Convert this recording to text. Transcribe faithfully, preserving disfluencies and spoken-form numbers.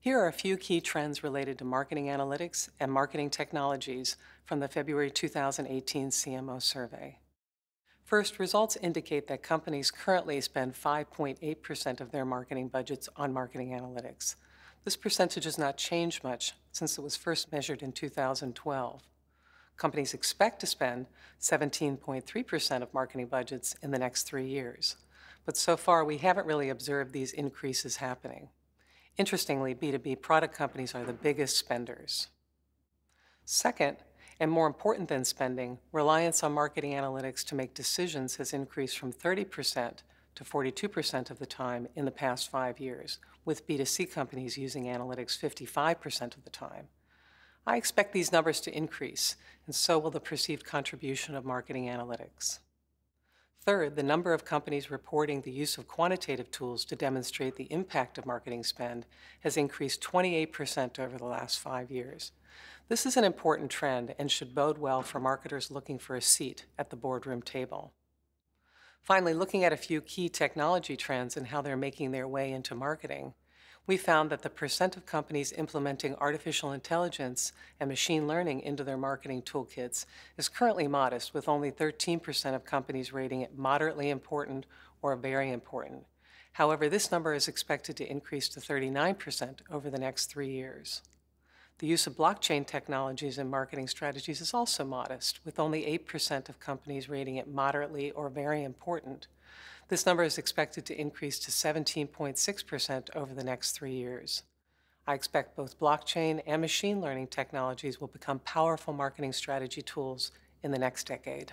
Here are a few key trends related to marketing analytics and marketing technologies from the February two thousand eighteen C M O Survey. First, results indicate that companies currently spend five point eight percent of their marketing budgets on marketing analytics. This percentage has not changed much since it was first measured in two thousand twelve. Companies expect to spend seventeen point three percent of marketing budgets in the next three years. But so far, we haven't really observed these increases happening. Interestingly, B two B product companies are the biggest spenders. Second, and more important than spending, reliance on marketing analytics to make decisions has increased from thirty percent to forty-two percent of the time in the past five years, with B two C companies using analytics fifty-five percent of the time. I expect these numbers to increase, and so will the perceived contribution of marketing analytics. Third, the number of companies reporting the use of quantitative tools to demonstrate the impact of marketing spend has increased twenty-eight percent over the last five years. This is an important trend and should bode well for marketers looking for a seat at the boardroom table. Finally, looking at a few key technology trends and how they're making their way into marketing, we found that the percent of companies implementing artificial intelligence and machine learning into their marketing toolkits is currently modest, with only thirteen percent of companies rating it moderately important or very important. However, this number is expected to increase to thirty-nine percent over the next three years. The use of blockchain technologies in marketing strategies is also modest, with only eight percent of companies rating it moderately or very important. This number is expected to increase to seventeen point six percent over the next three years. I expect both blockchain and machine learning technologies will become powerful marketing strategy tools in the next decade.